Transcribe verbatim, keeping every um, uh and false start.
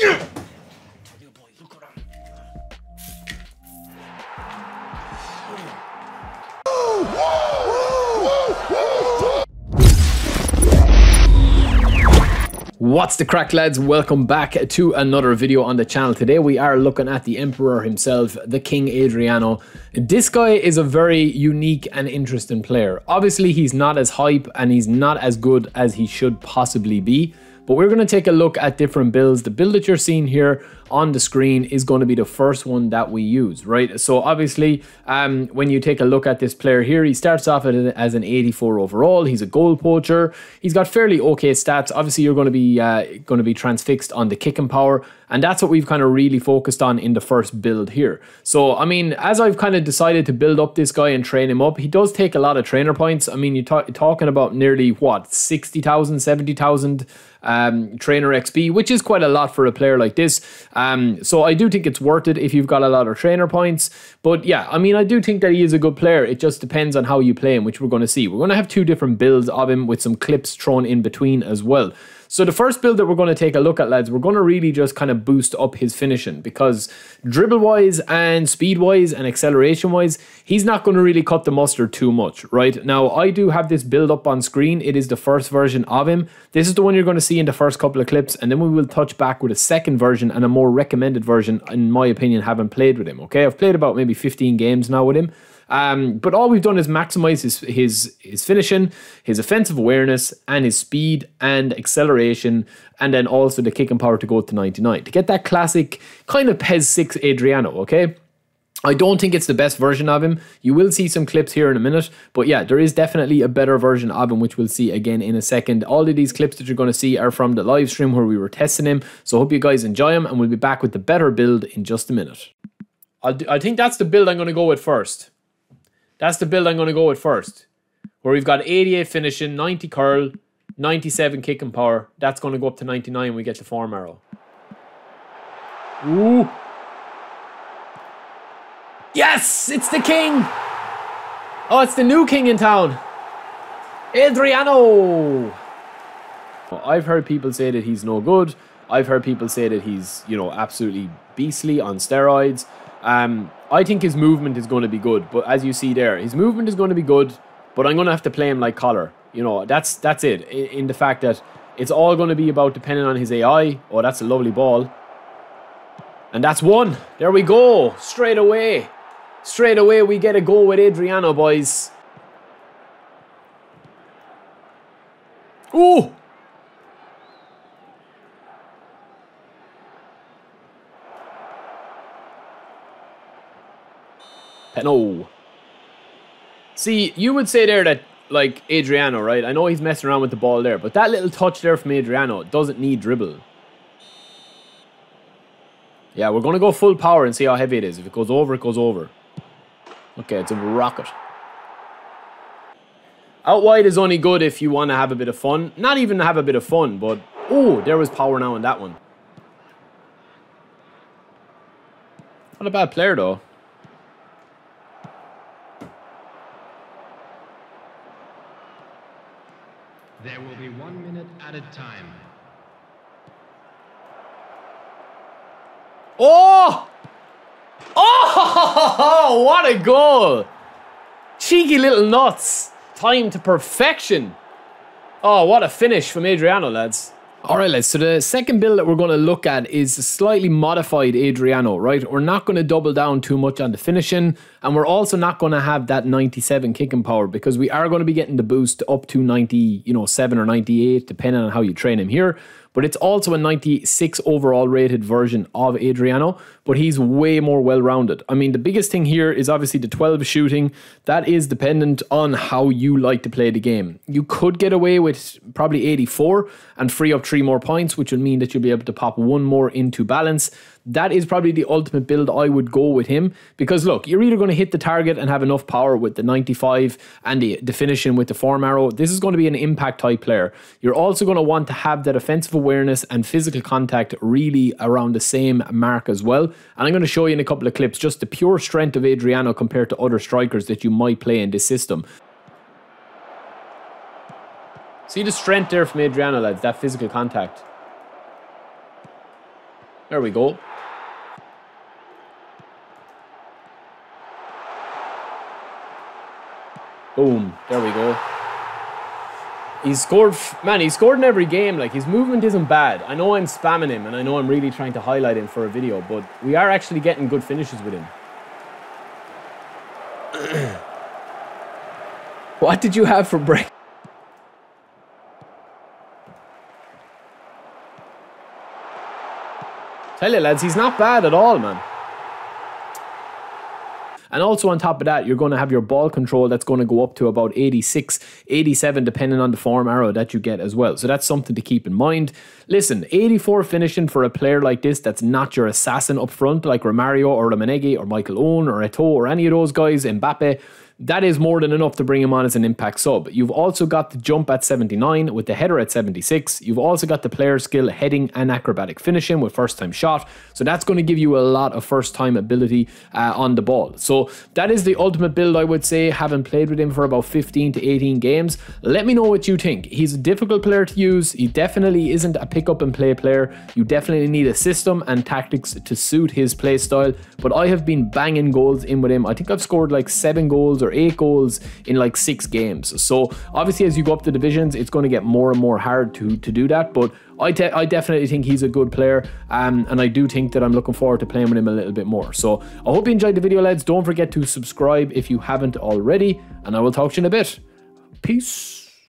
Yeah. Dear boy, look around. Woo! Woo! Woo! Woo! What's the crack, lads? Welcome back to another video on the channel. Today we are looking at the Emperor himself, the King Adriano. This guy is a very unique and interesting player. Obviously, he's not as hype and he's not as good as he should possibly be. But we're going to take a look at different builds. The build that you're seeing here on the screen is going to be the first one that we use, right? So obviously, um, when you take a look at this player here, he starts off as an eighty-four overall. He's a goal poacher. He's got fairly okay stats. Obviously, you're going to be uh, going to be transfixed on the kicking power, and that's what we've kind of really focused on in the first build here. So, I mean, as I've kind of decided to build up this guy and train him up, he does take a lot of trainer points. I mean, you're, ta you're talking about nearly, what, sixty thousand, seventy thousand um, trainer X P, which is quite a lot for a player like this. Um, so I do think it's worth it if you've got a lot of trainer points. But yeah, I mean, I do think that he is a good player. It just depends on how you play him, which we're going to see. We're going to have two different builds of him with some clips thrown in between as well. So the first build that we're going to take a look at, lads, we're going to really just kind of boost up his finishing, because dribble-wise and speed-wise and acceleration-wise, he's not going to really cut the mustard too much, right? Now, I do have this build up on screen. It is the first version of him. This is the one you're going to see in the first couple of clips, and then we will touch back with a second version and a more recommended version, in my opinion, having played with him, okay? I've played about maybe fifteen games now with him. Um, but all we've done is maximize his, his, his finishing, his offensive awareness, and his speed and acceleration, and then also the kicking power to go to ninety-nine. To get that classic kind of P E S six Adriano, okay? I don't think it's the best version of him. You will see some clips here in a minute. But yeah, there is definitely a better version of him, which we'll see again in a second. All of these clips that you're going to see are from the live stream where we were testing him. So hope you guys enjoy him, and we'll be back with the better build in just a minute. I'll do, I think that's the build I'm going to go with first. That's the build I'm going to go with first, where we've got eighty-eight finishing, ninety curl, ninety-seven kicking power. That's going to go up to ninety-nine when we get the form arrow. Ooh. Yes, it's the king. Oh, it's the new king in town. Adriano. I've heard people say that he's no good. I've heard people say that he's, you know, absolutely beastly on steroids. Um, I think his movement is going to be good, but as you see there, his movement is going to be good, but I'm going to have to play him like Collar. You know, that's that's it, in, in the fact that it's all going to be about depending on his A I. Oh, that's a lovely ball. And that's one. There we go. Straight away. Straight away, we get a goal with Adriano, boys. Ooh! No. See, you would say there that, like, Adriano, right? I know he's messing around with the ball there, but that little touch there from Adriano doesn't need dribble. Yeah, we're going to go full power and see how heavy it is. If it goes over, it goes over. Okay, it's a rocket. Out wide is only good if you want to have a bit of fun. Not even have a bit of fun, but... Oh, there was power now in that one. Not a bad player, though. There will be one minute added time. Oh! Oh! What a goal! Cheeky little nuts. Time to perfection. Oh, what a finish from Adriano, lads. Alright, lads, so the second build that we're going to look at is a slightly modified Adriano, right? We're not going to double down too much on the finishing, and we're also not going to have that ninety-seven kicking power, because we are going to be getting the boost up to ninety, you know, seven or ninety-eight, depending on how you train him here. But it's also a ninety-six overall rated version of Adriano, but he's way more well-rounded. I mean, the biggest thing here is obviously the twelve shooting. That is dependent on how you like to play the game. You could get away with probably eighty-four and free up three more points, which would mean that you'll be able to pop one more into balance. That is probably the ultimate build I would go with him, because look, you're either going to hit the target and have enough power with the ninety-five and the, the finishing with the form arrow. This is going to be an impact type player. You're also going to want to have that offensive awareness and physical contact really around the same mark as well. And I'm going to show you in a couple of clips just the pure strength of Adriano compared to other strikers that you might play in this system. See the strength there from Adriano, lads, that physical contact. There we go. Boom. There we go. He's scored, man, he's scored in every game. Like, his movement isn't bad. I know I'm spamming him, and I know I'm really trying to highlight him for a video, but we are actually getting good finishes with him. What did you have for break? Tell you, lads, he's not bad at all, man. And also on top of that, you're going to have your ball control that's going to go up to about eighty-six, eighty-seven, depending on the form arrow that you get as well. So that's something to keep in mind. Listen, eighty-four finishing for a player like this that's not your assassin up front, like Romario or Romanegi or Michael Owen or Eto'o or any of those guys, Mbappe, that is more than enough to bring him on as an impact sub. You've also got the jump at seventy-nine with the header at seventy-six. You've also got the player skill heading and acrobatic finishing with first time shot. So that's going to give you a lot of first time ability uh, on the ball. So that is the ultimate build, I would say, having played with him for about fifteen to eighteen games. Let me know what you think. He's a difficult player to use. He definitely isn't a pick up and play player. You definitely need a system and tactics to suit his play style. But I have been banging goals in with him. I think I've scored like seven goals or eight goals in like six games. So obviously as you go up the divisions, it's going to get more and more hard to to do that, but I, I definitely think he's a good player, um, and I do think that I'm looking forward to playing with him a little bit more. So I hope you enjoyed the video, lads. Don't forget to subscribe if you haven't already, and I will talk to you in a bit. Peace.